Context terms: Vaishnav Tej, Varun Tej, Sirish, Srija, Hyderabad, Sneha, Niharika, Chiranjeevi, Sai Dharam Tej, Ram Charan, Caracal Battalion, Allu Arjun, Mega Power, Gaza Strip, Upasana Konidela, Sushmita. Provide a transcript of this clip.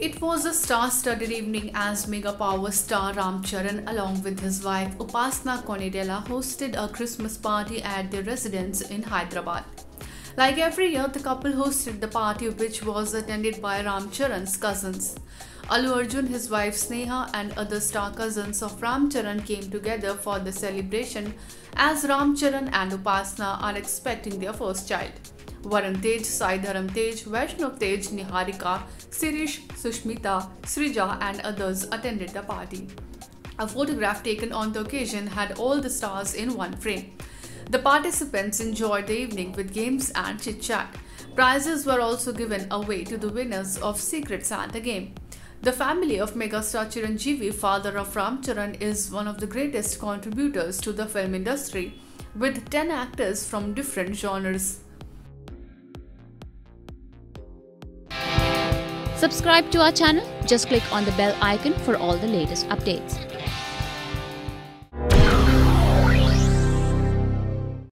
It was a star-studded evening as mega power star Ram Charan along with his wife Upasana Konidela hosted a Christmas party at their residence in Hyderabad. Like every year, the couple hosted the party which was attended by Ram Charan's cousins. Allu Arjun, his wife Sneha and other star cousins of Ram Charan came together for the celebration as Ram Charan and Upasana are expecting their first child. Varun Tej, Sai Dharam Tej, Vaishnav Tej, Niharika, Sirish, Sushmita, Srija and others attended the party. A photograph taken on the occasion had all the stars in one frame. The participants enjoyed the evening with games and chit-chat. Prizes were also given away to the winners of Secret Santa game. The family of megastar Chiranjeevi, father of Ram Charan, is one of the greatest contributors to the film industry, with 10 actors from different genres. Subscribe to our channel, just click on the bell icon for all the latest updates.